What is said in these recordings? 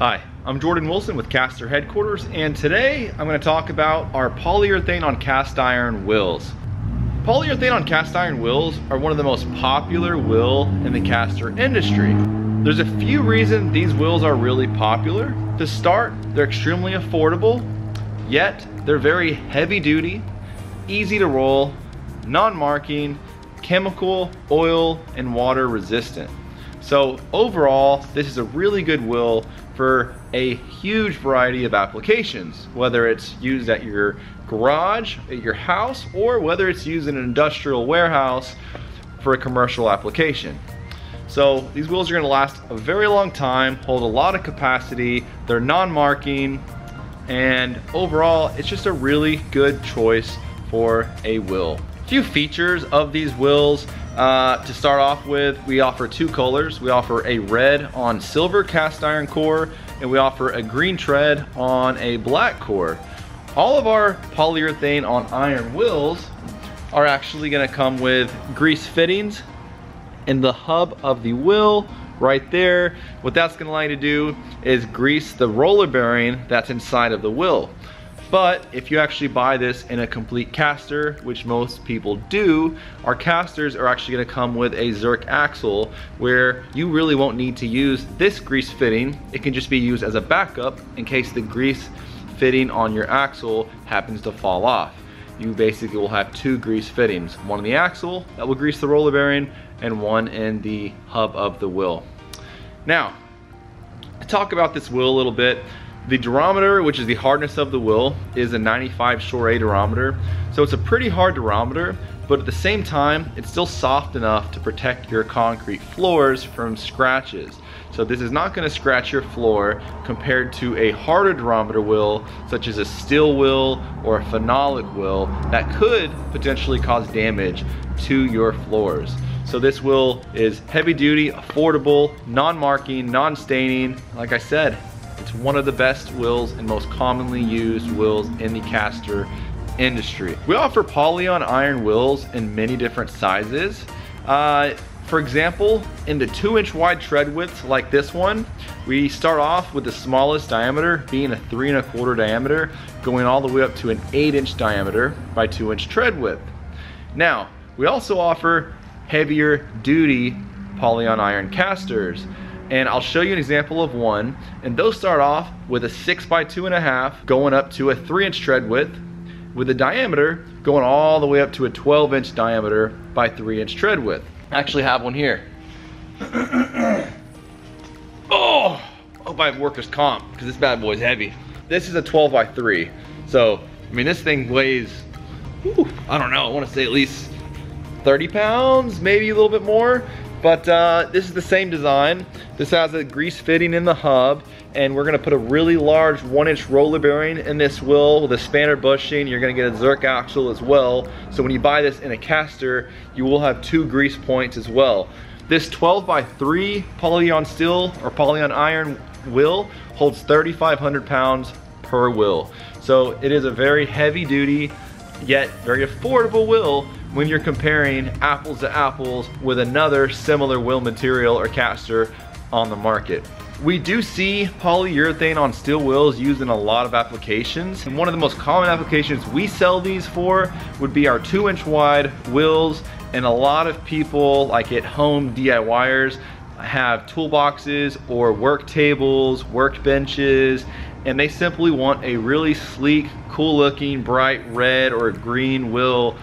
Hi, I'm Jordan Wilson with Caster Headquarters, and today I'm going to talk about our polyurethane on cast iron wheels. Polyurethane on cast iron wheels are one of the most popular wheel in the caster industry. There's a few reasons these wheels are really popular. To start, they're extremely affordable, yet they're very heavy duty, easy to roll, non-marking, chemical, oil, and water resistant. So overall, this is a really good wheel for a huge variety of applications, whether it's used at your garage, at your house, or whether it's used in an industrial warehouse for a commercial application. So these wheels are going to last a very long time, hold a lot of capacity, they're non-marking, and overall, it's just a really good choice for a wheel. A few features of these wheels. To start off with, we offer two colors. We offer a red on silver cast iron core, and we offer a green tread on a black core. All of our polyurethane on iron wheels are actually going to come with grease fittings in the hub of the wheel right there. What that's going to allow you to do is grease the roller bearing that's inside of the wheel. But if you actually buy this in a complete caster, which most people do, our casters are actually going to come with a Zerk axle where you really won't need to use this grease fitting. It can just be used as a backup in case the grease fitting on your axle happens to fall off. You basically will have two grease fittings, one in the axle that will grease the roller bearing and one in the hub of the wheel. Now, to talk about this wheel a little bit, the durometer, which is the hardness of the wheel, is a 95 Shore A durometer. So it's a pretty hard durometer, but at the same time, it's still soft enough to protect your concrete floors from scratches. So this is not going to scratch your floor compared to a harder durometer wheel, such as a steel wheel or a phenolic wheel, that could potentially cause damage to your floors. So this wheel is heavy duty, affordable, non-marking, non-staining. Like I said, it's one of the best wheels and most commonly used wheels in the caster industry. We offer poly on iron wheels in many different sizes. For example, in the 2-inch wide tread widths like this one, we start off with the smallest diameter being a 3 1/4 diameter, going all the way up to an 8-inch diameter by 2-inch tread width. Now, we also offer heavier duty poly on iron casters. And I'll show you an example of one. And those start off with a 6 by 2 1/2, going up to a 3-inch tread width, with a diameter going all the way up to a 12-inch diameter by 3-inch tread width. I actually have one here. Oh, I hope I have workers' comp, because this bad boy's heavy. This is a 12 by 3. So, I mean, this thing weighs, whew, I don't know, I want to say at least 30 pounds, maybe a little bit more. But this is the same design. This has a grease fitting in the hub, and we're gonna put a really large 1-inch roller bearing in this wheel with a spanner bushing. You're gonna get a Zerk axle as well. So when you buy this in a caster, you will have two grease points as well. This 12 by 3 poly on steel or poly on iron wheel holds 3,500 pounds per wheel. So it is a very heavy duty, yet very affordable wheel when you're comparing apples to apples with another similar wheel material or caster on the market. We do see polyurethane on steel wheels used in a lot of applications. And one of the most common applications we sell these for would be our 2-inch wide wheels. And a lot of people, like at home DIYers, have toolboxes or work tables, work benches, and they simply want a really sleek, cool looking, bright red or green wheel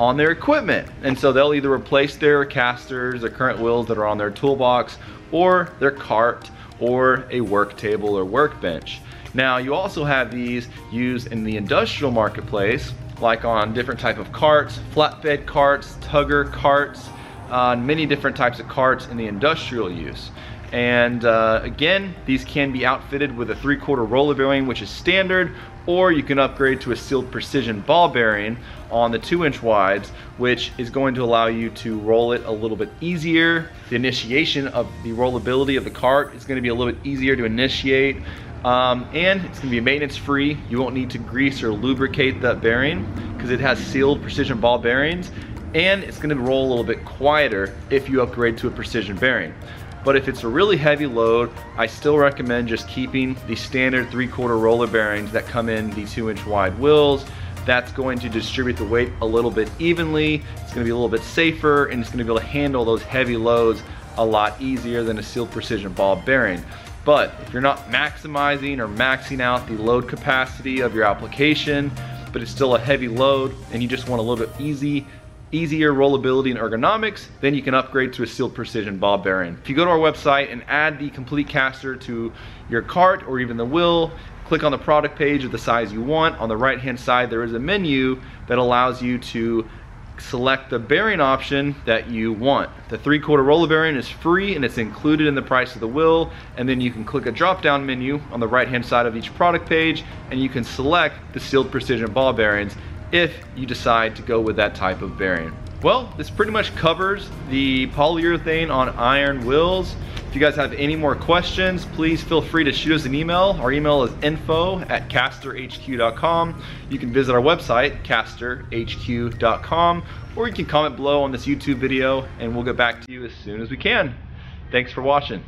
on their equipment. And so they'll either replace their casters, their current wheels that are on their toolbox, or their cart, or a work table or workbench. Now, you also have these used in the industrial marketplace, like on different type of carts, flatbed carts, tugger carts, many different types of carts in the industrial use. And again, these can be outfitted with a 3/4 roller bearing, which is standard, or you can upgrade to a sealed precision ball bearing on the 2-inch wides, which is going to allow you to roll it a little bit easier. The initiation of the rollability of the cart is going to be a little bit easier to initiate, and it's going to be maintenance free. You won't need to grease or lubricate that bearing because it has sealed precision ball bearings, and it's going to roll a little bit quieter if you upgrade to a precision bearing. But if it's a really heavy load, I still recommend just keeping the standard 3/4 roller bearings that come in the 2-inch wide wheels. That's going to distribute the weight a little bit evenly. It's gonna be a little bit safer, and it's gonna be able to handle those heavy loads a lot easier than a sealed precision ball bearing. But if you're not maximizing or maxing out the load capacity of your application, but it's still a heavy load and you just want a little bit easier rollability and ergonomics, then you can upgrade to a sealed precision ball bearing. If you go to our website and add the complete caster to your cart or even the wheel, click on the product page of the size you want. On the right hand side, there is a menu that allows you to select the bearing option that you want. The 3/4 roller bearing is free and it's included in the price of the wheel, and then you can click a drop down menu on the right hand side of each product page and you can select the sealed precision ball bearings if you decide to go with that type of bearing. Well, this pretty much covers the polyurethane on iron wheels. If you guys have any more questions, please feel free to shoot us an email. Our email is info@casterhq.com. You can visit our website, casterhq.com, or you can comment below on this YouTube video and we'll get back to you as soon as we can. Thanks for watching.